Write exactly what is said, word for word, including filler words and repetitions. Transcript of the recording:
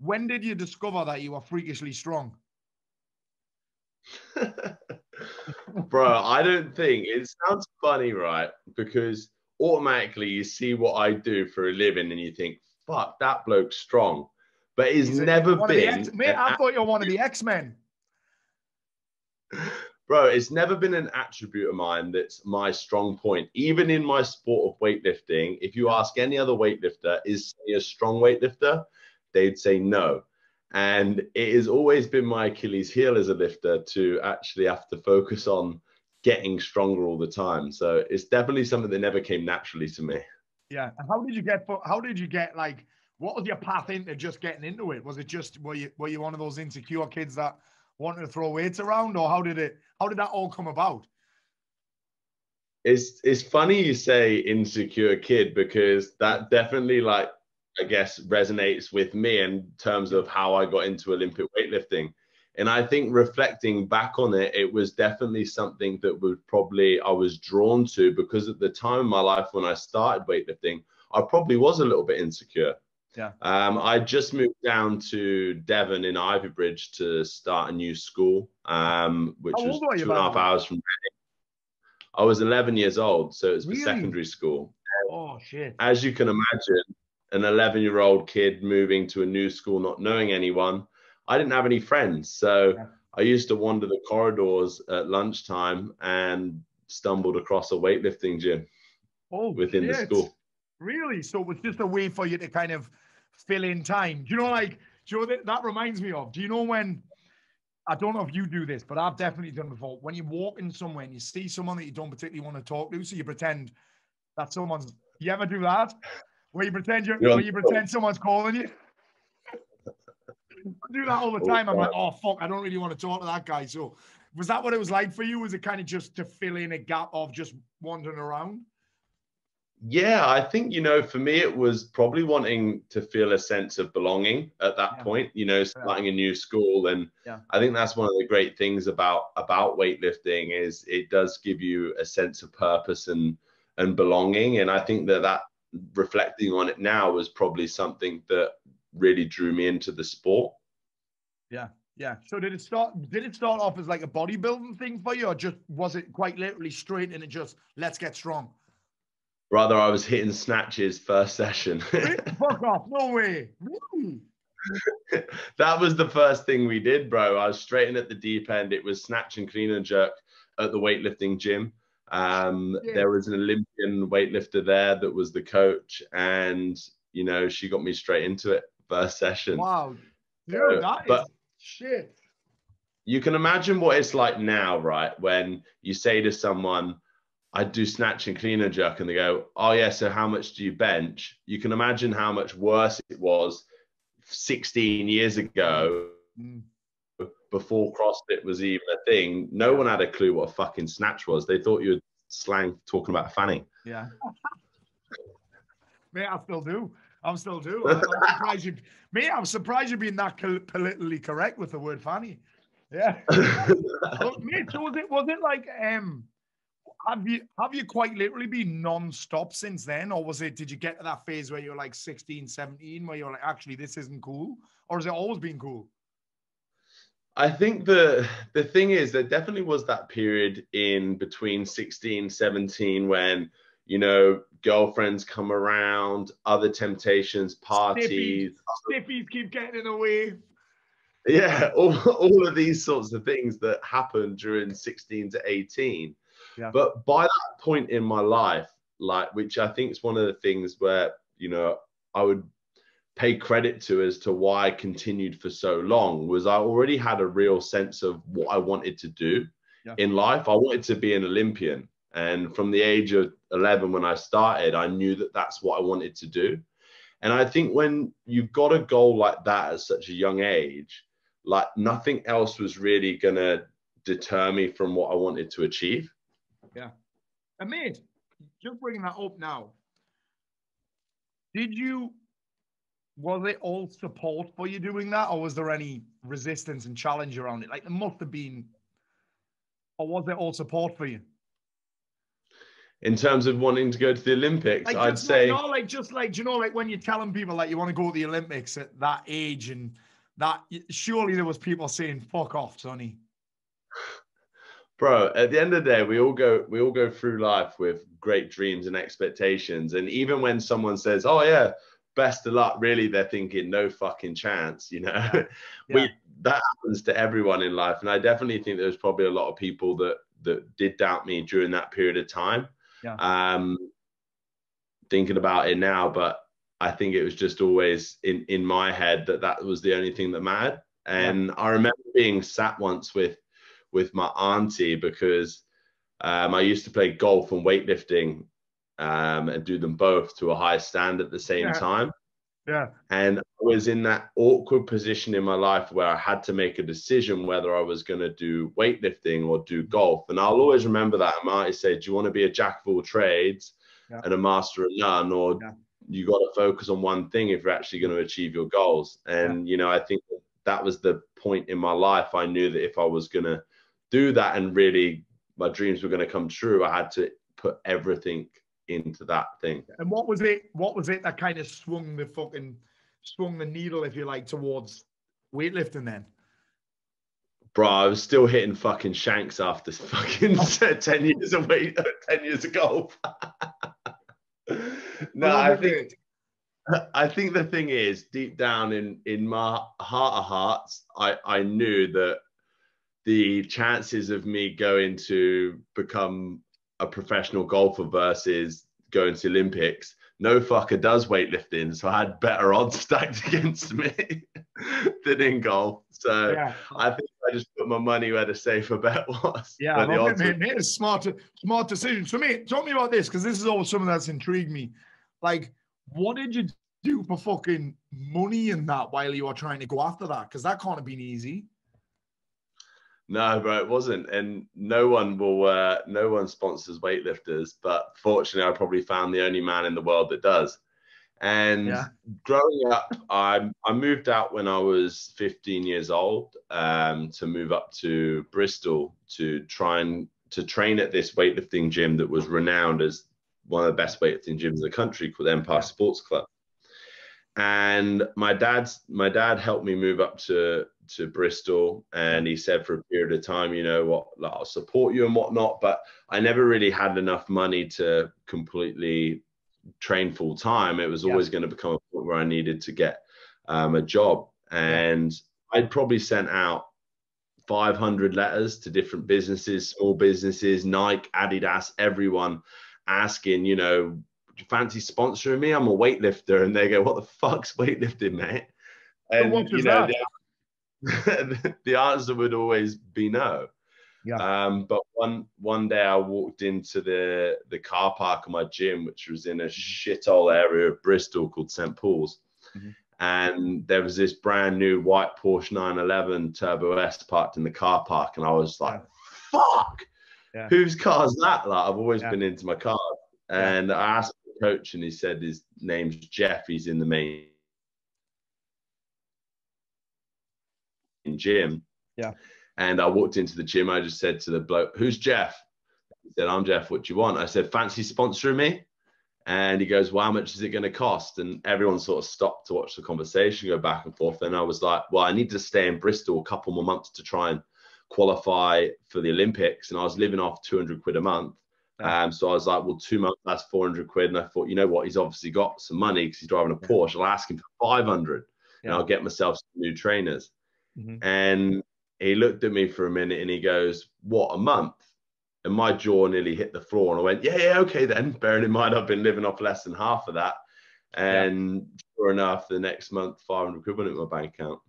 when did you discover that you were freakishly strong? Bro, I don't think, it sounds funny, right? Because automatically you see what I do for a living and you think, fuck, that bloke's strong. But he's Is never been... Mate, I thought you were one of the X-Men. Bro, it's never been an attribute of mine that's my strong point. Even in my sport of weightlifting, if you ask any other weightlifter, is he a strong weightlifter? They'd say no. And it has always been my Achilles heel as a lifter to actually have to focus on getting stronger all the time. So it's definitely something that never came naturally to me. Yeah. And how did you get, how did you get, like, what was your path into just getting into it? Was it just, were you, were you one of those insecure kids that wanted to throw weights around, or how did it, how did that all come about? It's, it's funny you say insecure kid, because that definitely, like, I guess resonates with me in terms of how I got into Olympic weightlifting. And I think reflecting back on it, it was definitely something that would probably, I was drawn to, because at the time in my life when I started weightlifting, I probably was a little bit insecure. Yeah. Um, I just moved down to Devon in Ivybridge to start a new school, um, which was two and a half hours from Reading. I was eleven years old, so it was for secondary school. Oh, shit. As you can imagine, an eleven-year-old kid moving to a new school, not knowing anyone, I didn't have any friends. So yeah. I used to wander the corridors at lunchtime and stumbled across a weightlifting gym oh, within shit. the school. Really? So it was just a way for you to kind of fill in time. Do you know, like, do you know that, that reminds me of, do you know when, I don't know if you do this, but I've definitely done it before, when you walk in somewhere and you see someone that you don't particularly want to talk to, so you pretend that someone's, you ever do that? Where you pretend, you're, you're where you pretend someone's calling you? I do that all the time. I'm like, oh, fuck, I don't really want to talk to that guy. So was that what it was like for you? Was it kind of just to fill in a gap of just wandering around? Yeah, I think, you know, for me, it was probably wanting to feel a sense of belonging at that yeah. point, you know, starting yeah. a new school. And yeah. I think that's one of the great things about, about weightlifting is it does give you a sense of purpose and, and belonging. And I think that that, reflecting on it now, was probably something that really drew me into the sport. Yeah, yeah. So did it start, did it start off as like a bodybuilding thing for you, or just was it quite literally straight and it just, let's get strong? Rather, I was hitting snatches first session. Fuck off, no way. Really? That was the first thing we did, bro. I was straight in at the deep end. It was snatch and clean and jerk at the weightlifting gym. Um, yeah. There was an Olympian weightlifter there that was the coach, and, you know, she got me straight into it first session. Wow. Dude, so, that but is shit. You can imagine what it's like now, right? When you say to someone, I do snatch and clean and jerk, and they go, oh yeah, so how much do you bench? You can imagine how much worse it was sixteen years ago. Mm. Before CrossFit was even a thing, no one had a clue what a fucking snatch was. They thought you were slang talking about fanny. Yeah. Mate, I still do. I still do. I, I'm surprised you, mate, I'm surprised you're being that politically correct with the word fanny. Yeah. But, mate, so was it, was it like, um, have you, have you quite literally been non-stop since then? Or was it, did you get to that phase where you're like sixteen, seventeen, where you're like, actually, this isn't cool? Or has it always been cool? I think the the thing is, there definitely was that period in between sixteen, seventeen when, you know, girlfriends come around, other temptations, parties. Sniffies, sniffies keep getting in the way. Yeah, all, all of these sorts of things that happened during sixteen to eighteen. Yeah. But by that point in my life, like, which I think is one of the things where, you know, I would pay credit to as to why I continued for so long, was I already had a real sense of what I wanted to do yeah. in life. I wanted to be an Olympian. And from the age of eleven, when I started, I knew that that's what I wanted to do. And I think when you've got a goal like that at such a young age, like, nothing else was really going to deter me from what I wanted to achieve. Yeah. Amid, just bringing that up now, did you, was it all support for you doing that, or was there any resistance and challenge around it? Like, there must have been, or was it all support for you? in terms of wanting to go to the Olympics, like, I'd say... You know, like, just like, you know, like when you're telling people like you want to go to the Olympics at that age, and that, surely there was people saying, fuck off, Sonny. Bro, at the end of the day, we all go we all go through life with great dreams and expectations. And even when someone says, oh, yeah, best of luck, really, they're thinking no fucking chance, you know? Yeah. Yeah. we That happens to everyone in life. And I definitely think there's probably a lot of people that, that did doubt me during that period of time. Yeah. Um, thinking about it now, but I think it was just always in, in my head that that was the only thing that mattered. And yeah. I remember being sat once with, with my auntie, because um, I used to play golf and weightlifting um, and do them both to a high stand at the same yeah. time. Yeah. And I was in that awkward position in my life where I had to make a decision whether I was going to do weightlifting or do golf. And I'll always remember that. I might say, do you want to be a jack of all trades yeah. and a master of none, or yeah. you got to focus on one thing if you're actually going to achieve your goals? And, yeah. you know, I think that was the point in my life. I knew that if I was going to do that and really my dreams were going to come true, I had to put everything into that thing. And what was it what was it that kind of swung the fucking swung the needle, if you like, towards weightlifting then? Bro, I was still hitting fucking shanks after fucking ten years of weight, ten years of golf. No, I think I think the thing is, deep down in in my heart of hearts, I I knew that the chances of me going to become a professional golfer versus going to Olympics, no fucker does weightlifting. So I had better odds stacked against me than in golf. So yeah. I think I just put my money where the safer bet was. Yeah, the odds it, mate, it's smart, smart decision. So mate, tell me about this, because this is always something that's intrigued me. Like, what did you do for fucking money in that while you were trying to go after that? Because that can't have been easy. No, bro, it wasn't, and no one will. Uh, no one sponsors weightlifters, but fortunately, I probably found the only man in the world that does. And yeah. growing up, I I moved out when I was fifteen years old um, to move up to Bristol to try and to train at this weightlifting gym that was renowned as one of the best weightlifting gyms in the country, called Empire Sports Club. And my dad's my dad helped me move up to. to Bristol, and he said for a period of time, you know what, like, I'll support you and whatnot, but I never really had enough money to completely train full time. It was yeah. always going to become a point where I needed to get um, a job. And yeah. I'd probably sent out five hundred letters to different businesses, small businesses, Nike, Adidas, everyone, asking, you know, do you fancy sponsoring me? I'm a weightlifter. And they go, what the fuck's weightlifting, mate? And what you know, the answer would always be no. Yeah. Um, but one one day I walked into the the car park of my gym, which was in a shithole area of Bristol called Saint Paul's, mm-hmm. and there was this brand new white Porsche nine eleven Turbo S parked in the car park, and I was like, "Fuck, yeah. whose car's that?" Like, I've always yeah. been into my car, and yeah. I asked the coach, and he said his name's Jeff. He's in the main gym. Yeah. And I walked into the gym. I just said to the bloke, who's Jeff? He said, I'm Jeff. What do you want? I said, fancy sponsoring me? And he goes, well, how much is it going to cost? And everyone sort of stopped to watch the conversation go back and forth. And I was like, well, I need to stay in Bristol a couple more months to try and qualify for the Olympics. And I was living off two hundred quid a month. Yeah. Um, so I was like, well, two months, that's four hundred quid. And I thought, you know what? He's obviously got some money because he's driving a yeah. Porsche. I'll ask him for five hundred yeah. and I'll get myself some new trainers. Mm-hmm. And he looked at me for a minute and he goes, what, a month? And my jaw nearly hit the floor. And I went, yeah, yeah, okay then. Bearing in mind, I've been living off less than half of that. And yeah. sure enough, the next month, five hundred quid went in my bank account.